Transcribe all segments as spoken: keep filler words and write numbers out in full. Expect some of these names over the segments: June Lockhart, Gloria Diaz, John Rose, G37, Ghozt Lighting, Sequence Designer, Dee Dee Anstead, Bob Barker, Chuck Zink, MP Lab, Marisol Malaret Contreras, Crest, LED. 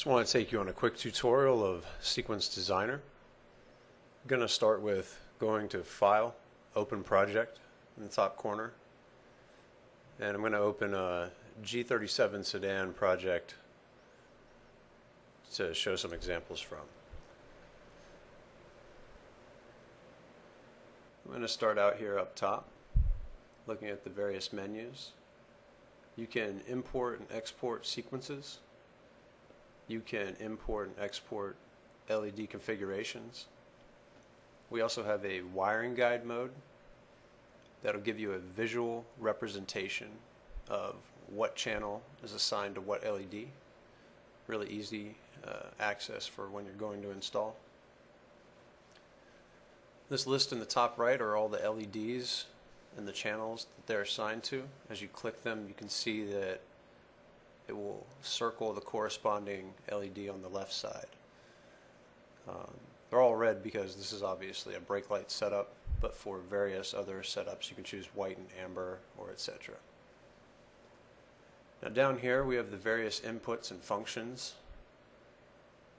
Just want to take you on a quick tutorial of Sequence Designer. I'm going to start with going to File, Open Project in the top corner, and I'm going to open a G thirty-seven sedan project to show some examples from. I'm going to start out here up top, looking at the various menus. You can import and export sequences. You can import and export L E D configurations. We also have a wiring guide mode that'll give you a visual representation of what channel is assigned to what L E D. Really easy uh, access for when you're going to install. This list in the top right are all the L E Ds and the channels that they're assigned to. As you click them, you can see that it will circle the corresponding L E D on the left side. Um, they're all red because this is obviously a brake light setup, but for various other setups you can choose white and amber, or et cetera. Now down here we have the various inputs and functions,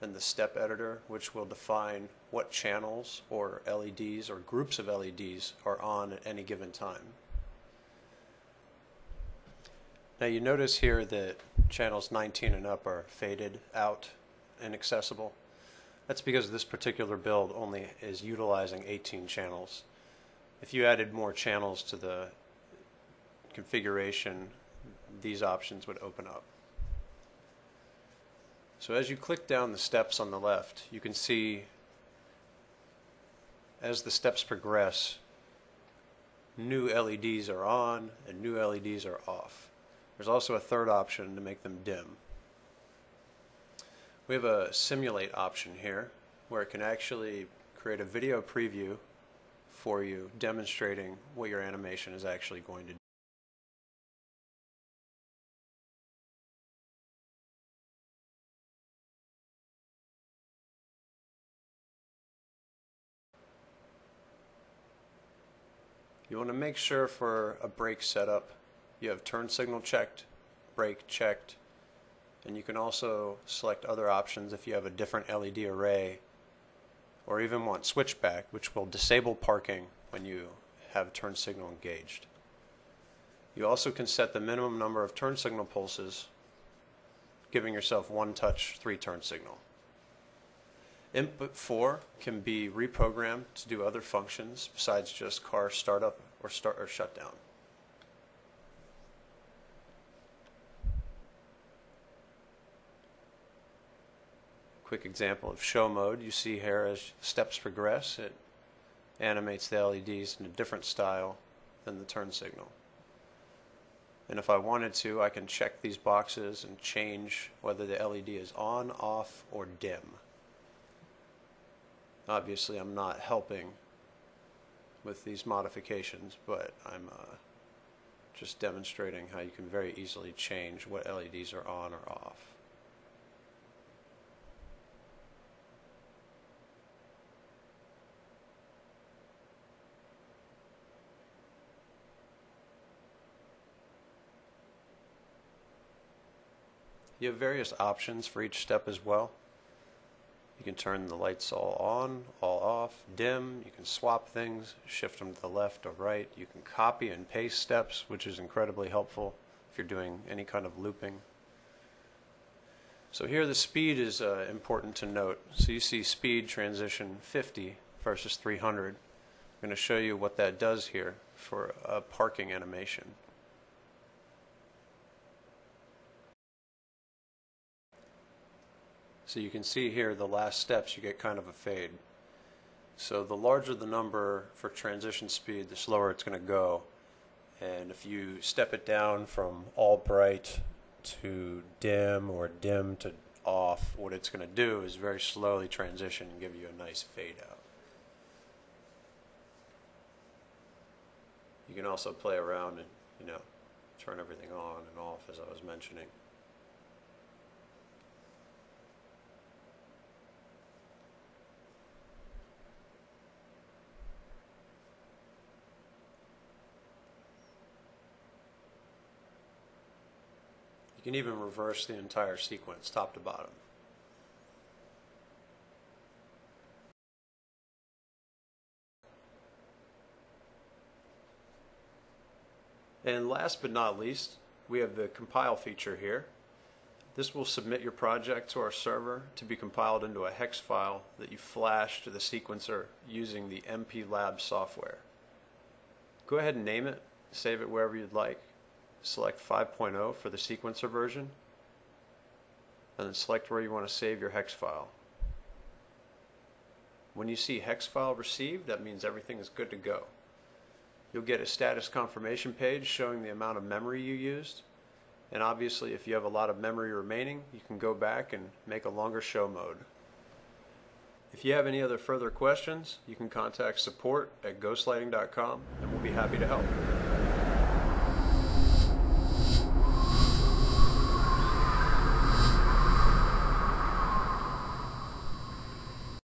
and the step editor, which will define what channels or L E Ds or groups of L E Ds are on at any given time. Now you notice here that channels nineteen and up are faded out, inaccessible. That's because this particular build only is utilizing eighteen channels. If you added more channels to the configuration, these options would open up. So as you click down the steps on the left, you can see as the steps progress, new L E Ds are on and new L E Ds are off. There's also a third option to make them dim. We have a simulate option here where it can actually create a video preview for you demonstrating what your animation is actually going to do. You want to make sure for a brake setup you have turn signal checked, brake checked, and you can also select other options if you have a different L E D array or even want switchback, which will disable parking when you have turn signal engaged. You also can set the minimum number of turn signal pulses, giving yourself one touch, three turn signal. Input four can be reprogrammed to do other functions besides just car startup or start or shutdown. Quick example of show mode. You see here as steps progress, it animates the L E Ds in a different style than the turn signal. And if I wanted to, I can check these boxes and change whether the L E D is on, off, or dim. Obviously, I'm not helping with these modifications, but I'm uh, just demonstrating how you can very easily change what L E Ds are on or off. You have various options for each step as well. You can turn the lights all on, all off, dim. You can swap things, shift them to the left or right. You can copy and paste steps, which is incredibly helpful if you're doing any kind of looping. So here the speed is uh, important to note. So you see speed transition fifty versus three hundred. I'm going to show you what that does here for a parking animation. So you can see here the last steps you get kind of a fade. So the larger the number for transition speed, the slower it's going to go. And if you step it down from all bright to dim or dim to off, what it's going to do is very slowly transition and give you a nice fade out. You can also play around and, you know, turn everything on and off as I was mentioning. You can even reverse the entire sequence, top to bottom. And last but not least, we have the compile feature here. This will submit your project to our server to be compiled into a hex file that you flash to the sequencer using the M P Lab software. Go ahead and name it, save it wherever you'd like. Select five point oh for the sequencer version, and then select where you want to save your hex file. When you see hex file received, that means everything is good to go. You'll get a status confirmation page showing the amount of memory you used. And obviously, if you have a lot of memory remaining, you can go back and make a longer show mode. If you have any other further questions, you can contact support at ghost lighting dot com and we'll be happy to help.